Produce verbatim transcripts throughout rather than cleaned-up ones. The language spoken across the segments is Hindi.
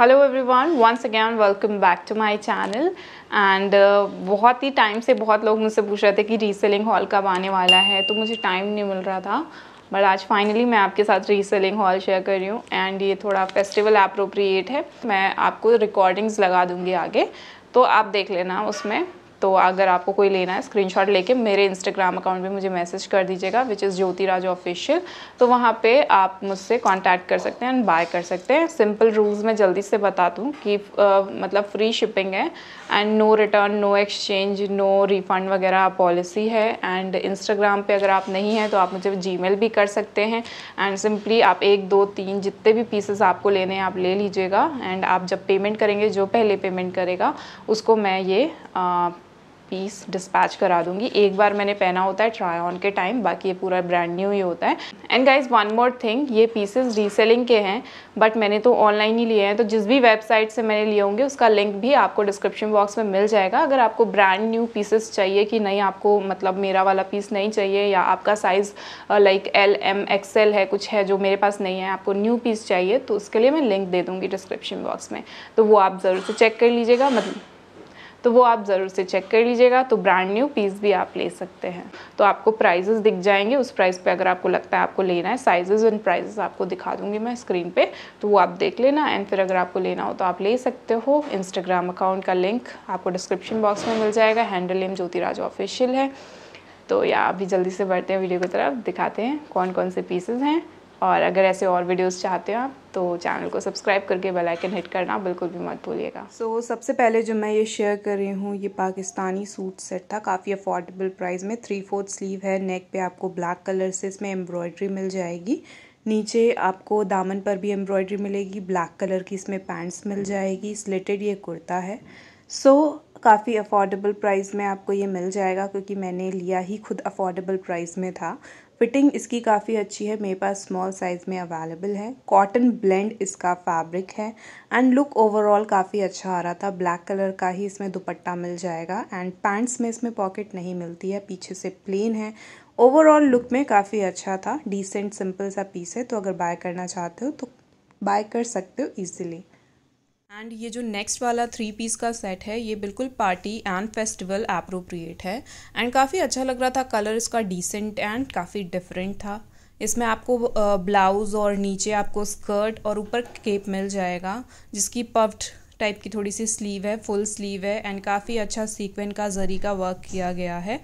Hello everyone, once again welcome back to my channel. And बहुत ही टाइम से बहुत लोग मुझसे पूछ रहे थे कि रीसेलिंग हॉल कब आने वाला है, तो मुझे टाइम नहीं मिल रहा था, बट आज फाइनली मैं आपके साथ रीसेलिंग हॉल शेयर कर रही हूँ। एंड ये थोड़ा फेस्टिवल एप्रोप्रिएट है, मैं आपको रिकॉर्डिंग्स लगा दूँगी आगे, तो आप देख लेना उसमें। तो अगर आपको कोई लेना है स्क्रीनशॉट लेके मेरे इंस्टाग्राम अकाउंट पे मुझे मैसेज कर दीजिएगा, which is Jyoti Raj official, तो वहाँ पे आप मुझसे कांटेक्ट कर सकते हैं एंड बाय कर सकते हैं। सिंपल रूल्स मैं जल्दी से बता दूँ कि आ, मतलब फ्री शिपिंग है and no return, no exchange, no refund वगैरह पॉलिसी है। एंड इंस्टाग्राम पे अगर आप नहीं हैं तो आप मुझे जीमेल भी कर सकते हैं। एंड सिंपली आप एक दो तीन जितने भी पीसेस आपको लेने हैं आप ले लीजिएगा। एंड आप जब पेमेंट करेंगे, जो पहले पेमेंट करेगा उसको मैं ये आ, पीस डिस्पैच करा दूंगी। एक बार मैंने पहना होता है ट्राई ऑन के टाइम, बाकी ये पूरा ब्रांड न्यू ही होता है। And guys one more thing, ये पीसेस रीसेलिंग के हैं बट मैंने तो ऑनलाइन ही लिए हैं, तो जिस भी वेबसाइट से मैंने लिए होंगे उसका लिंक भी आपको डिस्क्रिप्शन बॉक्स में मिल जाएगा। अगर आपको ब्रांड न्यू पीसेस चाहिए कि नहीं, आपको मतलब मेरा वाला पीस नहीं चाहिए या आपका size like L M XL है, कुछ है जो मेरे पास नहीं है, आपको न्यू पीस चाहिए, तो उसके लिए मैं लिंक दे दूँगी डिस्क्रिप्शन बॉक्स में, तो वो आप ज़रूर से चेक कर लीजिएगा। मतलब तो वो आप ज़रूर से चेक कर लीजिएगा, तो ब्रांड न्यू पीस भी आप ले सकते हैं। तो आपको प्राइजेस दिख जाएंगे, उस प्राइस पे अगर आपको लगता है आपको लेना है, साइजेस एंड प्राइजेस आपको दिखा दूंगी मैं स्क्रीन पे, तो वो आप देख लेना। एंड फिर अगर आपको लेना हो तो आप ले सकते हो। इंस्टाग्राम अकाउंट का लिंक आपको डिस्क्रिप्शन बॉक्स में मिल जाएगा, handle name Jyoti Raj official है। तो या अभी जल्दी से बढ़ते हैं वीडियो की तरफ, दिखाते हैं कौन कौन से पीसेज हैं। और अगर ऐसे और वीडियोस चाहते हैं आप तो चैनल को सब्सक्राइब करके बेल आइकन हिट करना बिल्कुल भी मत भूलिएगा। सो so, सबसे पहले जो मैं ये शेयर कर रही हूँ ये पाकिस्तानी सूट सेट था, काफ़ी अफोर्डेबल प्राइस में। थ्री फोर्थ स्लीव है, नेक पे आपको ब्लैक कलर से इसमें एम्ब्रॉयडरी मिल जाएगी, नीचे आपको दामन पर भी एम्ब्रॉयडरी मिलेगी, ब्लैक कलर की इसमें पैंट्स मिल जाएगी, स्लिटेड ये कुर्ता है। सो so, काफ़ी अफोर्डेबल प्राइस में आपको ये मिल जाएगा, क्योंकि मैंने लिया ही खुद अफोर्डेबल प्राइस में था। फिटिंग इसकी काफ़ी अच्छी है, मेरे पास स्मॉल साइज़ में अवेलेबल है। कॉटन ब्लेंड इसका फैब्रिक है एंड लुक ओवरऑल काफ़ी अच्छा आ रहा था। ब्लैक कलर का ही इसमें दुपट्टा मिल जाएगा एंड पैंट्स में इसमें पॉकेट नहीं मिलती है, पीछे से प्लेन है। ओवरऑल लुक में काफ़ी अच्छा था, डिसेंट सिंपल सा पीस है, तो अगर बाय करना चाहते हो तो बाय कर सकते हो ईजिली। एंड ये जो नेक्स्ट वाला थ्री पीस का सेट है ये बिल्कुल पार्टी एंड फेस्टिवल एप्रोप्रिएट है एंड काफ़ी अच्छा लग रहा था। कलर इसका डिसेंट एंड काफ़ी डिफरेंट था। इसमें आपको ब्लाउज़ और नीचे आपको स्कर्ट और ऊपर केप मिल जाएगा, जिसकी पफ्ड टाइप की थोड़ी सी स्लीव है, फुल स्लीव है एंड काफ़ी अच्छा सीक्वेंट का जरी का वर्क किया गया है।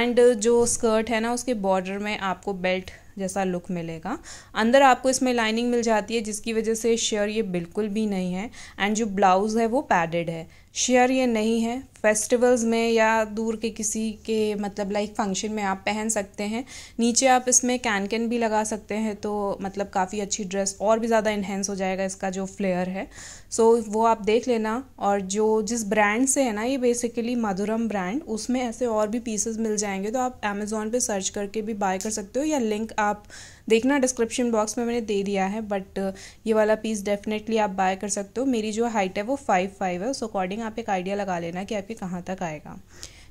एंड जो स्कर्ट है ना उसके बॉर्डर में आपको बेल्ट जैसा लुक मिलेगा। अंदर आपको इसमें लाइनिंग मिल जाती है, जिसकी वजह से शेयर ये बिल्कुल भी नहीं है। एंड जो ब्लाउज़ है वो पैडेड है, शेयर ये नहीं है। फेस्टिवल्स में या दूर के किसी के मतलब लाइक फंक्शन में आप पहन सकते हैं। नीचे आप इसमें कैनकैन भी लगा सकते हैं, तो मतलब काफ़ी अच्छी ड्रेस, और भी ज़्यादा इन्हेंस हो जाएगा इसका जो फ्लेयर है। सो so, वो आप देख लेना। और जो जिस ब्रांड से है ना ये बेसिकली मधुरम ब्रांड, उसमें ऐसे और भी पीसेस मिल जाएंगे, तो आप अमेज़ॉन पर सर्च करके भी बाय कर सकते हो, या लिंक आप देखना डिस्क्रिप्शन बॉक्स में मैंने दे दिया है। बट ये वाला पीस डेफिनेटली आप बाय कर सकते हो। मेरी जो हाइट है वो फाइव फाइव है, उस अकॉर्डिंग आप एक आइडिया लगा लेना कि आपके कहाँ तक आएगा।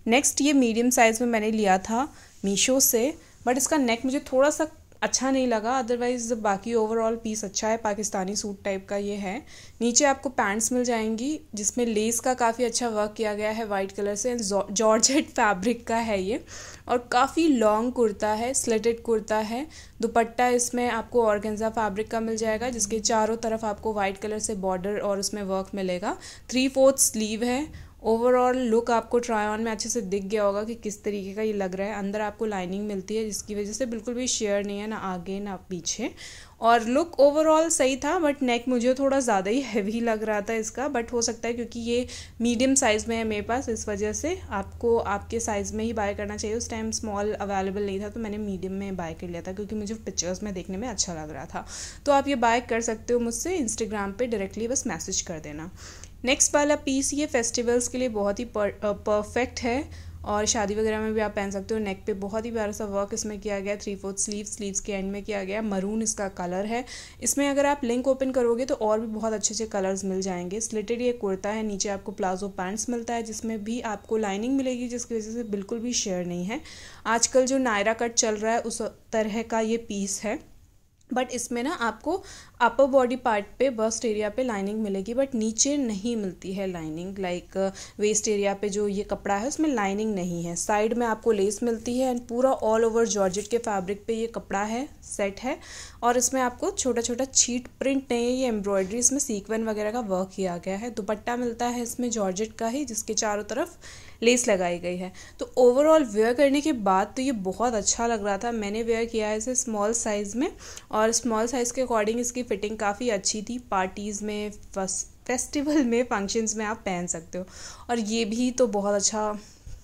नेक्स्ट ये मीडियम साइज़ में मैंने लिया था मीशो से, बट इसका नेक मुझे थोड़ा सा अच्छा नहीं लगा, अदरवाइज़ बाकी ओवरऑल पीस अच्छा है। पाकिस्तानी सूट टाइप का ये है। नीचे आपको पैंट्स मिल जाएंगी, जिसमें लेस का काफ़ी अच्छा वर्क किया गया है वाइट कलर से एंड जॉर्जेट फैब्रिक का है ये, और काफ़ी लॉन्ग कुर्ता है, स्लिटेड कुर्ता है। दुपट्टा इसमें आपको ऑर्गेन्जा फैब्रिक का मिल जाएगा, जिसके चारों तरफ आपको वाइट कलर से बॉर्डर और उसमें वर्क मिलेगा। थ्री फोर्थ स्लीव है। ओवरऑल लुक आपको ट्राई ऑन में अच्छे से दिख गया होगा कि किस तरीके का ये लग रहा है। अंदर आपको लाइनिंग मिलती है, जिसकी वजह से बिल्कुल भी शेयर नहीं है, ना आगे ना पीछे, और लुक ओवरऑल सही था। बट नेक मुझे थोड़ा ज़्यादा ही हैवी लग रहा था इसका, बट हो सकता है क्योंकि ये मीडियम साइज़ में है मेरे पास, इस वजह से आपको आपके साइज़ में ही बाय करना चाहिए। उस टाइम स्मॉल अवेलेबल नहीं था, तो मैंने मीडियम में बाय कर लिया था, क्योंकि मुझे पिक्चर्स में देखने में अच्छा लग रहा था। तो आप ये बाय कर सकते हो मुझसे, इंस्टाग्राम पर डायरेक्टली बस मैसेज कर देना। नेक्स्ट वाला पीस ये फेस्टिवल्स के लिए बहुत ही परफेक्ट है, और शादी वगैरह में भी आप पहन सकते हो। नेक पे बहुत ही प्यारा सा वर्क इसमें किया गया है, थ्री फोर्थ स्लीव, स्लीव्स के एंड में किया गया। मरून इसका कलर है। इसमें अगर आप लिंक ओपन करोगे तो और भी बहुत अच्छे अच्छे कलर्स मिल जाएंगे। स्लिटेड ये कुर्ता है, नीचे आपको प्लाजो पैंट्स मिलता है, जिसमें भी आपको लाइनिंग मिलेगी, जिसकी वजह से बिल्कुल भी शेयर नहीं है। आजकल जो नायरा कट चल रहा है उस तरह का ये पीस है, बट इसमें ना आपको अपर बॉडी पार्ट पे बस्ट एरिया पे लाइनिंग मिलेगी, बट नीचे नहीं मिलती है लाइनिंग। लाइक वेस्ट एरिया पे जो ये कपड़ा है उसमें लाइनिंग नहीं है, साइड में आपको लेस मिलती है एंड पूरा ऑल ओवर जॉर्जेट के फैब्रिक पे ये कपड़ा है, सेट है। और इसमें आपको छोटा छोटा छीट प्रिंट नहीं है, ये एम्ब्रॉयडरी, इसमें सीक्वेंस वगैरह का वर्क किया गया है। दुपट्टा मिलता है इसमें जॉर्जेट का ही, जिसके चारों तरफ लेस लगाई गई है। तो ओवरऑल वेयर करने के बाद तो ये बहुत अच्छा लग रहा था। मैंने वेयर किया है इसे स्मॉल साइज़ में और स्मॉल साइज़ के अकॉर्डिंग इसकी फिटिंग काफ़ी अच्छी थी। पार्टीज़ में, फेस्टिवल में, फंक्शंस में आप पहन सकते हो। और ये भी तो बहुत अच्छा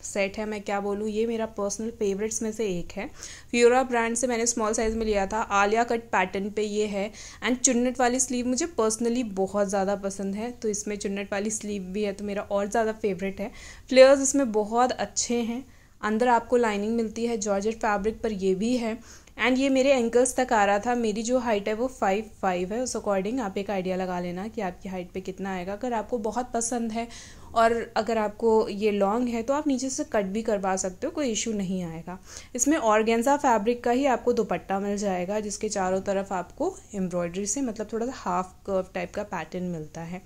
सेट है, मैं क्या बोलूँ, ये मेरा पर्सनल फेवरेट्स में से एक है। फ्यूरा ब्रांड से मैंने स्मॉल साइज़ में लिया था। आलिया कट पैटर्न पे ये है एंड चुन्नट वाली स्लीव मुझे पर्सनली बहुत ज़्यादा पसंद है, तो इसमें चुन्नट वाली स्लीव भी है तो मेरा और ज़्यादा फेवरेट है। फ्लेयर्स इसमें बहुत अच्छे हैं, अंदर आपको लाइनिंग मिलती है, जॉर्जेट फैब्रिक पर ये भी है एंड ये मेरे एंकल्स तक आ रहा था। मेरी जो हाइट है वो फाइव फाइव है, उस अकॉर्डिंग आप एक आइडिया लगा लेना कि आपकी हाइट पे कितना आएगा। अगर आपको बहुत पसंद है और अगर आपको ये लॉन्ग है तो आप नीचे से कट भी करवा सकते हो, कोई इशू नहीं आएगा। इसमें ऑर्गेन्जा फैब्रिक का ही आपको दुपट्टा मिल जाएगा, जिसके चारों तरफ आपको एम्ब्रॉयडरी से, मतलब थोड़ा सा हाफ कर्व टाइप का पैटर्न मिलता है।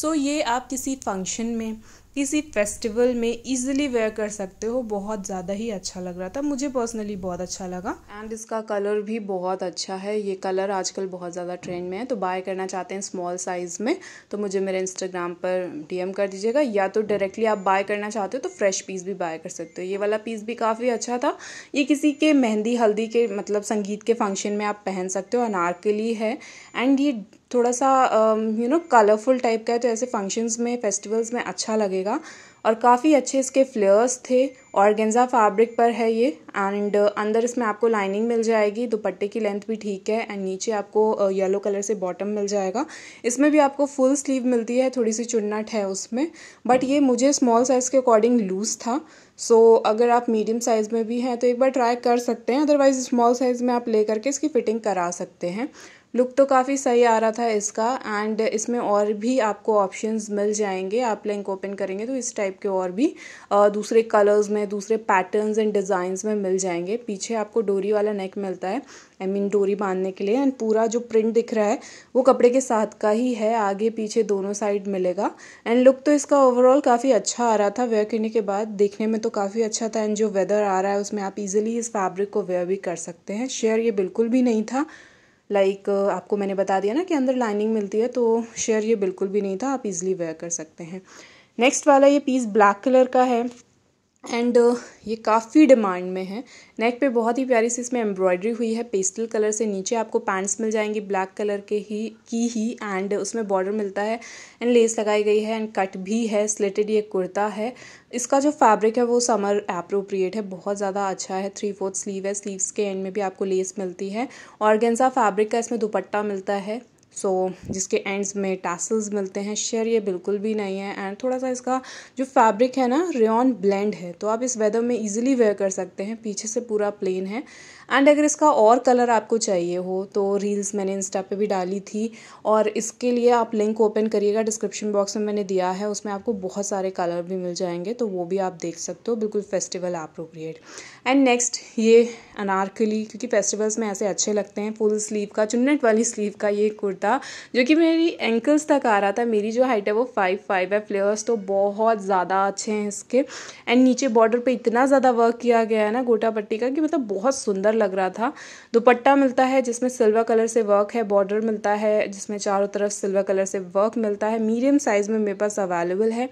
सो ये आप किसी फंक्शन में, किसी फेस्टिवल में इजीली वेयर कर सकते हो। बहुत ज़्यादा ही अच्छा लग रहा था, मुझे पर्सनली बहुत अच्छा लगा एंड इसका कलर भी बहुत अच्छा है। ये कलर आजकल बहुत ज़्यादा ट्रेंड में है, तो बाय करना चाहते हैं स्मॉल साइज़ में तो मुझे मेरे इंस्टाग्राम पर डीएम कर दीजिएगा, या तो डायरेक्टली आप बाय करना चाहते हो तो फ्रेश पीस भी बाय कर सकते हो। ये वाला पीस भी काफ़ी अच्छा था, ये किसी के मेहंदी हल्दी के, मतलब संगीत के फंक्शन में आप पहन सकते हो। अनारकली है एंड ये थोड़ा सा यू नो कलरफुल टाइप का है, तो ऐसे फंक्शंस में, फेस्टिवल्स में अच्छा लगेगा। और काफ़ी अच्छे इसके फ्लेयर्स थे, ऑर्गेन्जा फैब्रिक पर है ये एंड अंदर इसमें आपको लाइनिंग मिल जाएगी, दुपट्टे की लेंथ भी ठीक है एंड नीचे आपको येलो कलर से बॉटम मिल जाएगा। इसमें भी आपको फुल स्लीव मिलती है, थोड़ी सी चुन्नट है उसमें, बट ये मुझे स्मॉल साइज़ के अकॉर्डिंग लूज़ था। सो so, अगर आप मीडियम साइज़ में भी हैं तो एक बार ट्राई कर सकते हैं, अदरवाइज स्मॉल साइज़ में आप ले करके इसकी फिटिंग करा सकते हैं। लुक तो काफ़ी सही आ रहा था इसका एंड इसमें और भी आपको ऑप्शंस मिल जाएंगे। आप लिंक ओपन करेंगे तो इस टाइप के और भी दूसरे कलर्स में, दूसरे पैटर्न्स एंड डिज़ाइंस में मिल जाएंगे। पीछे आपको डोरी वाला नेक मिलता है, आई मीन डोरी बांधने के लिए, एंड पूरा जो प्रिंट दिख रहा है वो कपड़े के साथ का ही है, आगे पीछे दोनों साइड मिलेगा। एंड लुक तो इसका ओवरऑल काफ़ी अच्छा आ रहा था, वेयर करने के बाद देखने में तो काफ़ी अच्छा था एंड जो वेदर आ रहा है उसमें आप इजीली इस फैब्रिक को वेयर भी कर सकते हैं। शेयर ये बिल्कुल भी नहीं था, लाइक like, uh, आपको मैंने बता दिया ना कि अंदर लाइनिंग मिलती है, तो शेयर ये बिल्कुल भी नहीं था, आप इजीली वेयर कर सकते हैं। नेक्स्ट वाला ये पीस ब्लैक कलर का है एंड uh, ये काफ़ी डिमांड में है। नेक पे बहुत ही प्यारी सी इसमें एम्ब्रॉयडरी हुई है पेस्टल कलर से। नीचे आपको पैंट्स मिल जाएंगी ब्लैक कलर के ही की ही एंड उसमें बॉर्डर मिलता है एंड लेस लगाई गई है एंड कट भी है, स्लेटेड ये कुर्ता है। इसका जो फैब्रिक है वो समर एप्रोप्रिएट है, बहुत ज़्यादा अच्छा है। थ्री फोर्थ स्लीव है, स्लीव्स के एंड में भी आपको लेस मिलती है। ऑर्गेन्जा फैब्रिक का इसमें दुपट्टा मिलता है, सो so, जिसके एंड्स में टैसल्स मिलते हैं। शेयर ये बिल्कुल भी नहीं है एंड थोड़ा सा इसका जो फैब्रिक है ना, रेयॉन ब्लेंड है, तो आप इस वेदर में इजीली वेयर कर सकते हैं। पीछे से पूरा प्लेन है एंड अगर इसका और कलर आपको चाहिए हो तो रील्स मैंने इंस्टा पे भी डाली थी और इसके लिए आप लिंक ओपन करिएगा, डिस्क्रिप्शन बॉक्स में मैंने दिया है, उसमें आपको बहुत सारे कलर भी मिल जाएंगे, तो वो भी आप देख सकते हो, बिल्कुल फेस्टिवल एप्रोप्रिएट। एंड नेक्स्ट ये अनारकली, क्योंकि फेस्टिवल्स में ऐसे अच्छे लगते हैं। फुल स्लीव का, चुन्नट वाली स्लीव का ये कुर्ता जो कि मेरी एंकल्स तक आ रहा था। मेरी जो हाइट है वो फाइव फाइव है। फ्लेयर्स तो बहुत ज़्यादा अच्छे हैं इसके एंड नीचे बॉर्डर पर इतना ज़्यादा वर्क किया गया है ना गोटा पट्टी का कि मतलब बहुत सुंदर लग रहा था। दुपट्टा मिलता है जिसमें सिल्वर कलर से वर्क है, बॉर्डर मिलता है जिसमें चारों तरफ सिल्वर कलर से वर्क मिलता है। मीडियम साइज में मेरे पास अवेलेबल है।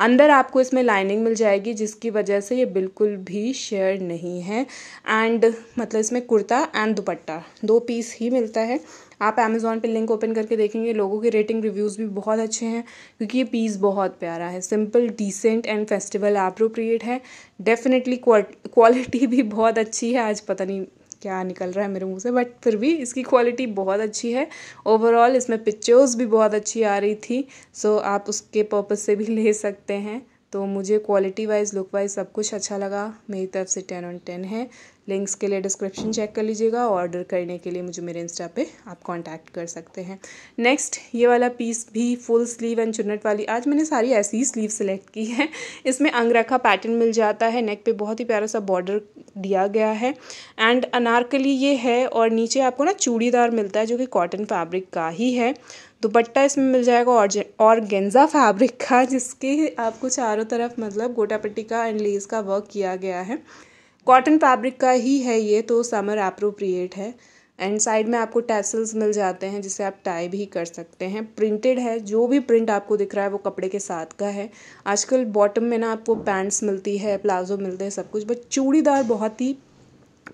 अंदर आपको इसमें लाइनिंग मिल जाएगी जिसकी वजह से ये बिल्कुल भी शेयर नहीं है एंड मतलब इसमें कुर्ता एंड दुपट्टा दो पीस ही मिलता है। आप अमेज़ॉन पे लिंक ओपन करके देखेंगे, लोगों के रेटिंग रिव्यूज़ भी बहुत अच्छे हैं क्योंकि ये पीस बहुत प्यारा है, simple, decent and festival appropriate है। डेफिनेटली क्वालिटी भी बहुत अच्छी है। आज पता नहीं क्या निकल रहा है मेरे मुंह से, बट फिर भी इसकी क्वालिटी बहुत अच्छी है ओवरऑल। इसमें पिक्चर्स भी बहुत अच्छी आ रही थी, सो आप उसके पर्पस से भी ले सकते हैं। तो मुझे क्वालिटी वाइज, लुक वाइज सब कुछ अच्छा लगा। मेरी तरफ से टेन ऑन टेन है। लिंक्स के लिए डिस्क्रिप्शन चेक कर लीजिएगा। ऑर्डर करने के लिए मुझे मेरे इंस्टा पे आप कांटेक्ट कर सकते हैं। नेक्स्ट ये वाला पीस भी फुल स्लीव एंड चुन्नट वाली, आज मैंने सारी ऐसी ही स्लीव सेलेक्ट की है। इसमें अंगरखा पैटर्न मिल जाता है, नेक पे बहुत ही प्यारा सा बॉर्डर दिया गया है एंड अनारकली ये है और नीचे आपको ना चूड़ीदार मिलता है जो कि कॉटन फैब्रिक का ही है। दुपट्टा इसमें मिल जाएगा और ऑर्गेन्जा फैब्रिक का, जिसके आपको चारों तरफ मतलब गोटापट्टी का एंड लेस का वर्क किया गया है। कॉटन फैब्रिक का ही है ये, तो समर एप्रोप्रिएट है। एंड साइड में आपको टैसल्स मिल जाते हैं जिसे आप टाई भी कर सकते हैं। प्रिंटेड है, जो भी प्रिंट आपको दिख रहा है वो कपड़े के साथ का है। आजकल बॉटम में ना आपको पैंट्स मिलती है, प्लाजो मिलते हैं, सब कुछ, बट चूड़ीदार बहुत ही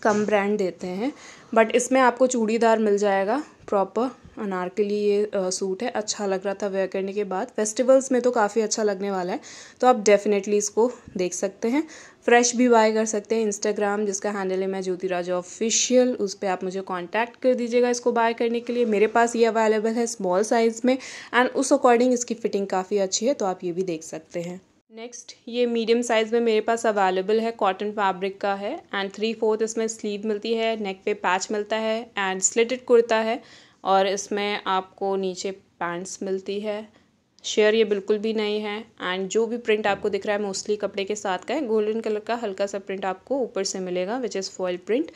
कम ब्रांड देते हैं, बट इसमें आपको चूड़ीदार मिल जाएगा प्रॉपर। अनारकली ये सूट है, अच्छा लग रहा था वेयर करने के बाद, फेस्टिवल्स में तो काफ़ी अच्छा लगने वाला है, तो आप डेफिनेटली इसको देख सकते हैं। फ्रेश भी बाय कर सकते हैं। इंस्टाग्राम जिसका हैंडल है मैं ज्योति राज ऑफिशियल, उस पर आप मुझे कांटेक्ट कर दीजिएगा इसको बाय करने के लिए। मेरे पास ये अवेलेबल है स्मॉल साइज़ में एंड उस अकॉर्डिंग इसकी फिटिंग काफ़ी अच्छी है, तो आप ये भी देख सकते हैं। नेक्स्ट ये मीडियम साइज़ में मेरे पास अवेलेबल है, कॉटन फैब्रिक का है एंड थ्री फोर्थ इसमें स्लीव मिलती है, नेक पे पैच मिलता है एंड स्लिटेड कुर्ता है और इसमें आपको नीचे पैंट्स मिलती है। शेयर ये बिल्कुल भी नहीं है एंड जो भी प्रिंट आपको दिख रहा है मोस्टली कपड़े के साथ का है। गोल्डन कलर का हल्का सा प्रिंट आपको ऊपर से मिलेगा which is foil print.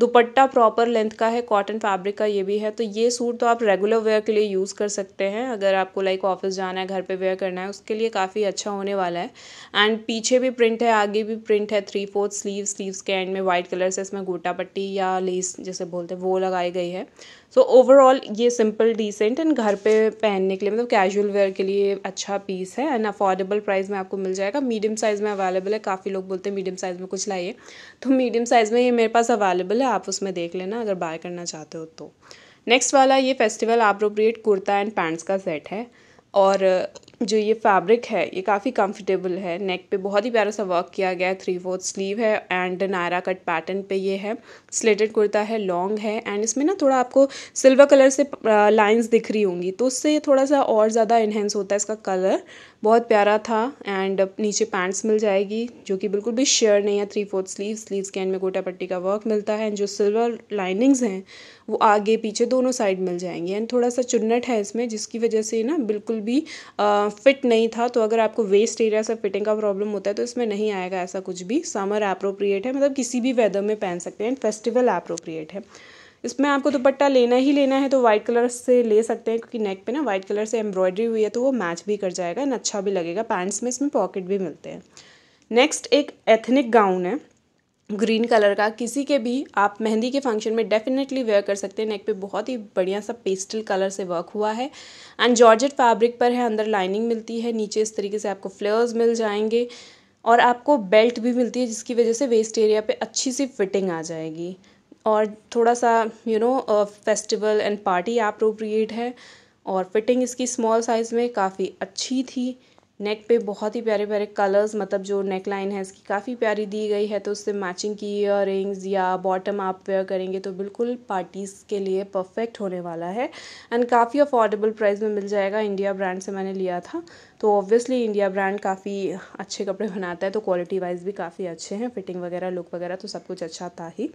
Dupatta proper length का है, कॉटन फैब्रिक का ये भी है। तो ये सूट तो आप रेगुलर वेयर के लिए यूज़ कर सकते हैं, अगर आपको लाइक ऑफिस जाना है, घर पे वेयर करना है, उसके लिए काफ़ी अच्छा होने वाला है। एंड पीछे भी प्रिंट है, आगे भी प्रिंट है, थ्री फोर्थ स्लीव, स्लीव्स के एंड में वाइट कलर से इसमें गोटा पट्टी या लेस जैसे बोलते हैं वो लगाई गई है। सो ओवरऑल ये सिंपल डिसेंट एंड घर पे पहनने के लिए मतलब कैजुअल वेयर के लिए अच्छा पीस है एंड अफोर्डेबल प्राइस में आपको मिल जाएगा। मीडियम साइज़ में अवेलेबल है, काफ़ी लोग बोलते हैं मीडियम साइज़ में कुछ लाइए, तो मीडियम साइज़ में ये मेरे पास अवेलेबल है, आप उसमें देख लेना अगर बाय करना चाहते हो तो। नेक्स्ट वाला ये festival appropriate kurta and pants का सेट है और जो ये फैब्रिक है ये काफ़ी कंफर्टेबल है। नेक पे बहुत ही प्यारा सा वर्क किया गया है, थ्री फोर्थ स्लीव है एंड नायरा कट पैटर्न पे ये है। स्लेटेड कुर्ता है, लॉन्ग है एंड इसमें ना थोड़ा आपको सिल्वर कलर से लाइंस दिख रही होंगी, तो उससे थोड़ा सा और ज़्यादा इन्हेंस होता है इसका कलर, बहुत प्यारा था। एंड नीचे पैंट्स मिल जाएगी जो कि बिल्कुल भी शेयर नहीं है, थ्री फोर्थ स्लीव, स्लीव्स के एंड में गोटा पट्टी का वर्क मिलता है एंड जो सिल्वर लाइनिंग्स हैं वो आगे पीछे दोनों साइड मिल जाएंगी एंड थोड़ा सा चुन्नट है इसमें, जिसकी वजह से ना बिल्कुल भी आ, फिट नहीं था। तो अगर आपको वेस्ट एरिया से फिटिंग का प्रॉब्लम होता है तो इसमें नहीं आएगा ऐसा कुछ भी। समर एप्रोप्रिएट है, मतलब किसी भी वेदर में पहन सकते हैं। फेस्टिवल एप्रोप्रिएट है, इसमें आपको दुपट्टा लेना ही लेना है तो वाइट कलर से ले सकते हैं, क्योंकि नेक पे ना वाइट कलर से एम्ब्रॉयडरी हुई है तो वो मैच भी कर जाएगा एंड अच्छा भी लगेगा। पैंट्स में इसमें पॉकेट भी मिलते हैं। नेक्स्ट एक एथनिक गाउन है ग्रीन कलर का, किसी के भी आप मेहंदी के फंक्शन में डेफिनेटली वेयर कर सकते हैं। नेक पे बहुत ही बढ़िया सा पेस्टल कलर से वर्क हुआ है एंड जॉर्जेट फैब्रिक पर है, अंदर लाइनिंग मिलती है, नीचे इस तरीके से आपको फ्लेयर्स मिल जाएंगे और आपको बेल्ट भी मिलती है जिसकी वजह से वेस्ट एरिया पे अच्छी सी फिटिंग आ जाएगी और थोड़ा सा you know festival and party appropriate है। और फिटिंग इसकी स्मॉल साइज़ में काफ़ी अच्छी थी। नेक पे बहुत ही प्यारे प्यारे कलर्स, मतलब जो नेक लाइन है इसकी काफ़ी प्यारी दी गई है, तो उससे मैचिंग की ईयर रिंग्स या बॉटम आप वेयर करेंगे तो बिल्कुल पार्टीज़ के लिए परफेक्ट होने वाला है एंड काफ़ी अफोर्डेबल प्राइस में मिल जाएगा। इंडिया ब्रांड से मैंने लिया था, तो ऑब्वियसली इंडिया ब्रांड काफ़ी अच्छे कपड़े बनाता है, तो क्वालिटी वाइज भी काफ़ी अच्छे हैं, फिटिंग वगैरह लुक वगैरह तो सब कुछ अच्छा था ही।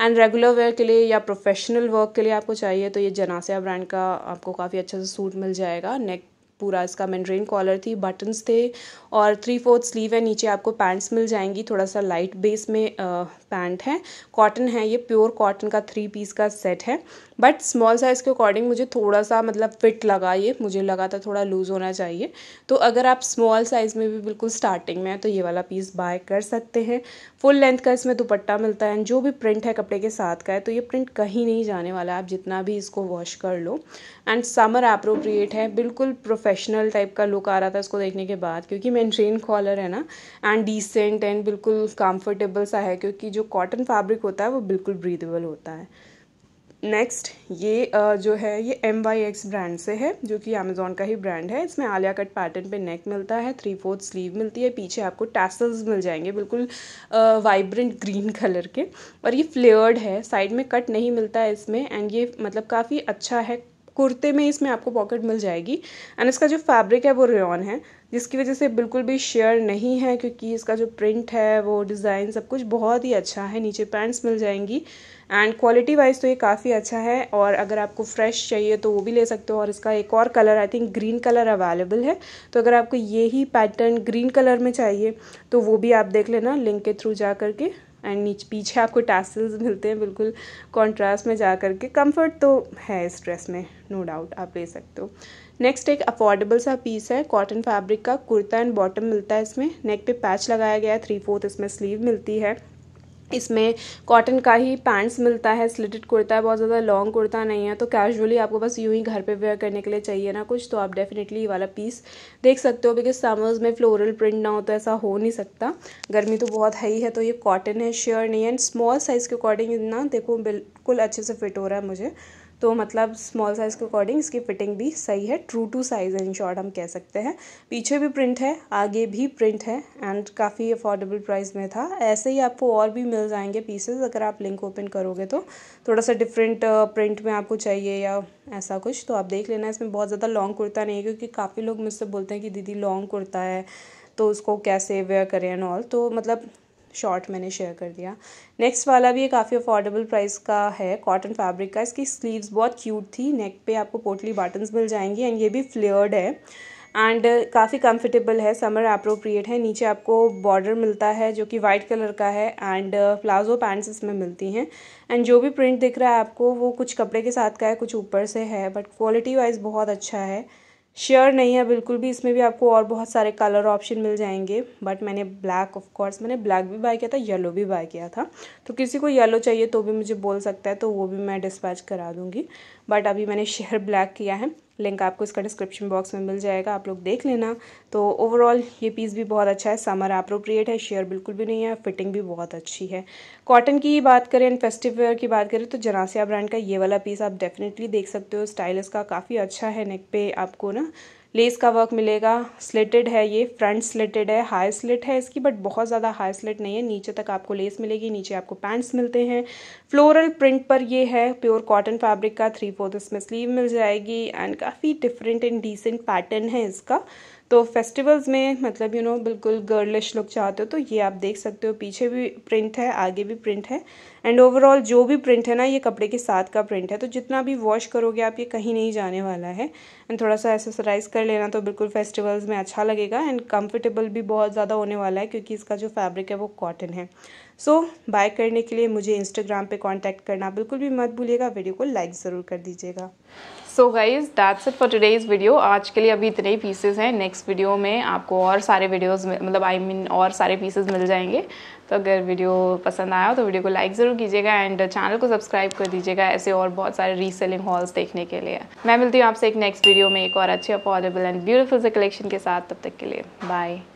एंड रेगुलर वेयर के लिए या प्रोफेशनल वर्क के लिए आपको चाहिए तो ये जनास्या ब्रांड का आपको काफ़ी अच्छा सा सूट मिल जाएगा। नेक पूरा इसका मेंड्रेन कॉलर थी, बटन्स थे और थ्री फोर्थ स्लीव है, नीचे आपको पैंट्स मिल जाएंगी। थोड़ा सा लाइट बेस में पैंट है, कॉटन है, ये प्योर कॉटन का थ्री पीस का सेट है, बट स्मॉल साइज़ के अकॉर्डिंग मुझे थोड़ा सा मतलब फिट लगा, ये मुझे लगा था थोड़ा लूज़ होना चाहिए। तो अगर आप स्मॉल साइज़ में भी बिल्कुल स्टार्टिंग में है तो ये वाला पीस बाय कर सकते हैं। फुल लेंथ का इसमें दुपट्टा मिलता है, जो भी प्रिंट है कपड़े के साथ का है, तो ये प्रिंट कहीं नहीं जाने वाला, आप जितना भी इसको वॉश कर लो। एंड समर एप्रोप्रिएट है, बिल्कुल प्रोफेशनल टाइप का लुक आ रहा था इसको देखने के बाद, क्योंकि मेंट्रेन कॉलर है ना एंड डिसेंट एंड बिल्कुल कंफर्टेबल सा है, क्योंकि जो कॉटन फैब्रिक होता है वो बिल्कुल ब्रीदेबल होता है। नेक्स्ट ये जो है ये एम वाई एक्स ब्रांड से है, जो कि अमेजोन का ही ब्रांड है। इसमें आलिया कट पैटर्न पे नेक मिलता है, थ्री फोर्थ स्लीव मिलती है, पीछे आपको टैसल्स मिल जाएंगे बिल्कुल वाइब्रेंट ग्रीन कलर के और ये फ्लेयर्ड है, साइड में कट नहीं मिलता है इसमें एंड ये मतलब काफ़ी अच्छा है। कुर्ते में इसमें आपको पॉकेट मिल जाएगी। एंड इसका जो फैब्रिक है वो रेयॉन है, जिसकी वजह से बिल्कुल भी शेयर नहीं है, क्योंकि इसका जो प्रिंट है वो डिज़ाइन सब कुछ बहुत ही अच्छा है। नीचे पैंट्स मिल जाएंगी एंड क्वालिटी वाइज तो ये काफ़ी अच्छा है। और अगर आपको फ्रेश चाहिए तो वो भी ले सकते हो। और इसका एक और colour I think green colour available है, तो अगर आपको ये ही पैटर्न ग्रीन कलर में चाहिए तो वो भी आप देख लेना लिंक के थ्रू जा करके। एंड नीचे पीछे आपको टैसल्स मिलते हैं बिल्कुल कॉन्ट्रास्ट में जा करके। कंफर्ट तो है इस ड्रेस में, नो डाउट आप ले सकते हो। नेक्स्ट एक अफोर्डेबल सा पीस है कॉटन फैब्रिक का, कुर्ता एंड बॉटम मिलता है इसमें। नेक पे पैच लगाया गया है, थ्री फोर्थ इसमें स्लीव मिलती है। इसमें कॉटन का ही पैंट्स मिलता है, स्लिटेड कुर्ता है, बहुत ज़्यादा लॉन्ग कुर्ता नहीं है। तो कैजुअली आपको बस यूं ही घर पे वेयर करने के लिए चाहिए ना कुछ, तो आप डेफिनेटली ये वाला पीस देख सकते हो। बिकॉज समर्स में फ्लोरल प्रिंट ना हो तो ऐसा हो नहीं सकता, गर्मी तो बहुत है ही है। तो ये कॉटन है, श्योर नहीं है। एंड स्मॉल साइज़ के अकॉर्डिंग ना देखो बिल्कुल अच्छे से फिट हो रहा है मुझे, तो मतलब स्मॉल साइज़ के अकॉर्डिंग इसकी फिटिंग भी सही है, true to size in short हम कह सकते हैं। पीछे भी प्रिंट है, आगे भी प्रिंट है एंड काफ़ी अफोर्डेबल प्राइस में था। ऐसे ही आपको और भी मिल जाएंगे पीसेस, अगर आप लिंक ओपन करोगे तो थोड़ा सा डिफरेंट प्रिंट में आपको चाहिए या ऐसा कुछ तो आप देख लेना। इसमें बहुत ज़्यादा लॉन्ग कुर्ता नहीं है, क्योंकि काफ़ी लोग मुझसे बोलते हैं कि दीदी लॉन्ग कुर्ता है तो उसको कैसे वेयर करें एंड ऑल, तो मतलब शॉर्ट मैंने शेयर कर दिया। नेक्स्ट वाला भी ये काफ़ी अफोर्डेबल प्राइस का है, कॉटन फैब्रिक का। इसकी स्लीव्स बहुत क्यूट थी, नेक पे आपको पोटली बटन्स मिल जाएंगी एंड ये भी फ्लेयर्ड है एंड काफ़ी कंफर्टेबल है, समर एप्रोप्रिएट है। नीचे आपको बॉर्डर मिलता है जो कि वाइट कलर का है एंड प्लाजो पैंट्स इसमें मिलती हैं। एंड जो भी प्रिंट दिख रहा है आपको वो कुछ कपड़े के साथ का है, कुछ ऊपर से है, बट क्वालिटी वाइज बहुत अच्छा है, शेयर नहीं है बिल्कुल भी। इसमें भी आपको और बहुत सारे कलर ऑप्शन मिल जाएंगे, बट मैंने ब्लैक ऑफ कोर्स मैंने ब्लैक भी बाय किया था, येलो भी बाय किया था। तो किसी को येलो चाहिए तो भी मुझे बोल सकता है, तो वो भी मैं डिस्पैच करा दूंगी, बट अभी मैंने शेयर ब्लैक किया है। लिंक आपको इसका डिस्क्रिप्शन बॉक्स में मिल जाएगा, आप लोग देख लेना। तो ओवरऑल ये पीस भी बहुत अच्छा है, समर एप्रोप्रिएट है, शेयर बिल्कुल भी नहीं है, फिटिंग भी बहुत अच्छी है। कॉटन की बात करें एंड फेस्टिव वेयर की बात करें तो जनास्या ब्रांड का ये वाला पीस आप डेफिनेटली देख सकते हो। स्टाइल इसका काफ़ी अच्छा है, नेक पे आपको ना लेस का वर्क मिलेगा, स्लिटेड है, ये फ्रंट स्लिटेड है, हाई स्लिट है इसकी, बट बहुत ज़्यादा हाई स्लिट नहीं है। नीचे तक आपको लेस मिलेगी, नीचे आपको पैंट्स मिलते हैं, फ्लोरल प्रिंट पर ये है, प्योर कॉटन फैब्रिक का, थ्री फोर्थ इसमें स्लीव मिल जाएगी एंड काफ़ी डिफरेंट एंड डिसेंट पैटर्न है इसका। तो फेस्टिवल्स में मतलब यू नो बिल्कुल गर्लिश लुक चाहते हो तो ये आप देख सकते हो। पीछे भी प्रिंट है, आगे भी प्रिंट है एंड ओवरऑल जो भी प्रिंट है ना ये कपड़े के साथ का प्रिंट है, तो जितना भी वॉश करोगे आप ये कहीं नहीं जाने वाला है। एंड थोड़ा सा एक्सेसराइज कर लेना तो बिल्कुल फेस्टिवल्स में अच्छा लगेगा एंड कंफर्टेबल भी बहुत ज़्यादा होने वाला है, क्योंकि इसका जो फैब्रिक है वो कॉटन है। सो so, बाय करने के लिए मुझे इंस्टाग्राम पे कांटेक्ट करना बिल्कुल भी मत भूलिएगा, वीडियो को लाइक ज़रूर कर दीजिएगा। So guys that's it for today's video. आज के लिए अभी इतने ही पीसेस हैं, नेक्स्ट वीडियो में आपको और सारे वीडियोज़ मतलब आई I मीन mean, और सारे पीसेस मिल जाएंगे। तो अगर वीडियो पसंद आया हो तो वीडियो को लाइक ज़रूर कीजिएगा एंड चैनल को सब्सक्राइब कर दीजिएगा ऐसे और बहुत सारे रीसेलिंग हॉल्स देखने के लिए। मैं मिलती हूँ आपसे एक नेक्स्ट वीडियो में एक और अच्छे अफोर्डेबल एंड ब्यूटीफुल से कलेक्शन के साथ, तब तक के लिए बाय।